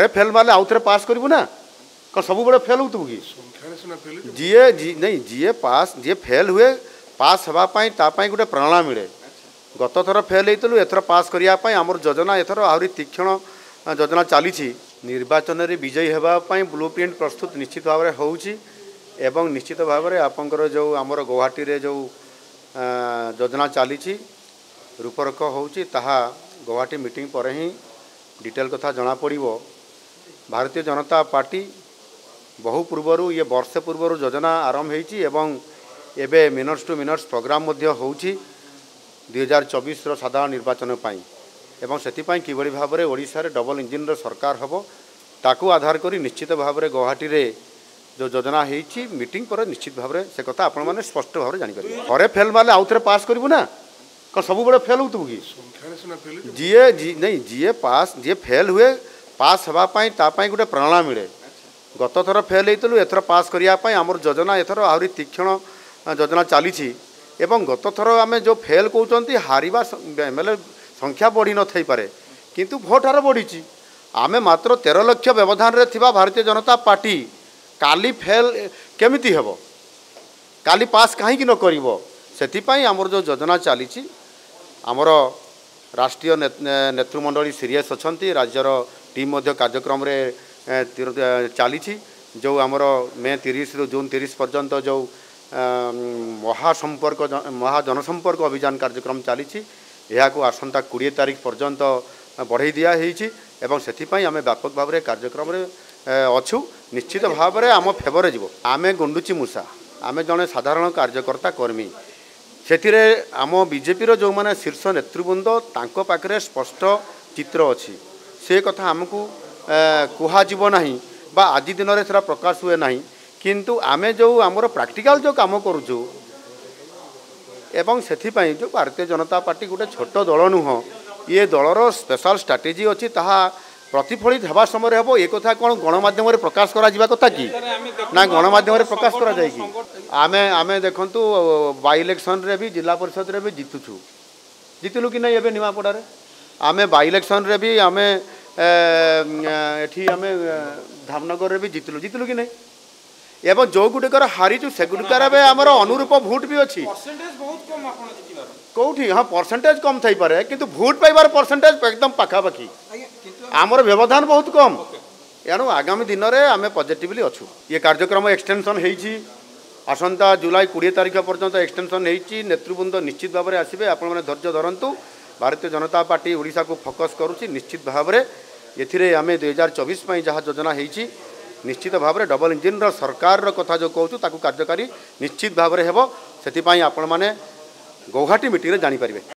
थे फेल मारे आउ थे पास करू ना कौन सब बड़े फेल हो कि जीए जी नहीं जीए पास जी फेल हुए पास होगापाई तापाई गोटे प्रेरणा मिले गत थर फेल होलु एथर पास करने आम योजना एथर आहरी तीक्षण योजना चली निर्वाचन रे विजयी होगापाई ब्लू प्रिंट प्रस्तुत निश्चित भाव में हो निश्चित भाव में आपंकर जो आम गुवाहाटी रे जो योजना चली रूपरेख होगा गुवाहाटी मीटिंग पर ही डिटेल कथा जना पड़िवो। भारतीय जनता पार्टी बहु पूर्वर ये वर्षे पूर्वर योजना आरंभ होती एवं एबे मिनट्स टू मिनट्स प्रोग्राम हो 2024 साधारण निर्वाचन एवं से किभली भाव में ओडिशा रे डबल इंजिन रे सरकार हम ताकू आधार करी निश्चित भाव में गुवाहाटी रे जो योजना होती मीटिंग पर निश्चित भाव में से कथा आपण मैंने स्पष्ट भाव में जापर थे फेल मारे आउ थे पास करू ना कौन सब बड़े फेल हो कि जीए जी नहीं जीए पास जी फेल हुए पास होगापाई तापाई गोटे प्रेरणा मिले गत थर फेल होलु एथर पास करने आम योजना एथर आहरी तीक्षण योजना चली गत थर आम जो फेल कहते हारवा MLA संख्या बढ़ी नई पारे किंतु भोट हार बढ़ी आम मात्र 13 लाख व्यवधान रे थिबा भारतीय जनता पार्टी काली फेल केमिति हेबो काली पास कहीं न करिवो सेथिपाई आमर जो योजना चली आमर राष्ट्रीय नेतृमंडली सीरियस अच्छा राज्यर टीम कार्यक्रम चली जो आमर मे 30 रु जून 30 पर्यंत जो महाजनसंपर्क अभियान कार्यक्रम चली आसंता 20 तारीख पर्यंत बढ़े दिखाई एवं से आम व्यापक भाव कार्यक्रम अच्छू निश्चित भाव में आम फेवर जीव आम गुंडुची मूसा आम जड़े साधारण कार्यकर्ता कर्मी से आम बीजेपी जो मैंने शीर्ष नेतृबृंद पाखे स्पष्ट चित्र अच्छी से कथा आमको कहुव ना बा आज दिन में से प्रकाश हुए ना किंतु आमे जो आमर प्रैक्टिकल जो काम करूँ एवं से जो भारतीय जनता पार्टी गोटे छोट दल नुह ये दलर स्पेशल स्ट्राटेजी अच्छी ताहा प्रतिफलित होगा समय हम ये कथा कौन गणमाध्यम प्रकाश करा कथा कि ना गणमाध्यम प्रकाश करा जाए कि आम आम देखु बाई इलेक्शन रे भी जिला परिषद रे भी जीतुछु जीतलु कि नहीं निमापड़ा आम बाई इलेक्शन रे भी आम एठी आम धामनगर भी जीतलु कि नहीं एवं जो गुड़िक हारिचु से गुड़िकार आमर अनुरूप भोट भी अच्छी कौटी हाँ परसेंटेज कम थी पारे कि भोट पाइबार परसेंटेज एकदम पखापाखि आमर व्यवधान बहुत कम एणु आगामी दिन में आम पॉजिटिवली अच्छू ये कार्यक्रम एक्सटेंशन होती आसंता जुलाई 20 तारीख पर्यंत एक्सटेंशन होती नेतृबृंद निश्चित भाव में आसवे आपण मैंने धैर्य धरतु भारतीय जनता पार्टी ओडिशा को फोकस करुच्ची निश्चित भाव में ये आम 2024 जहाँ योजना होती निश्चित भाव में डबल इंजिन रो सरकार रो कथा जो कहूँ ताकू कार्यकारी निश्चित भाव में होब से आपण मैंने गुवाहाटी मीटिंग रे जानी पारिबे।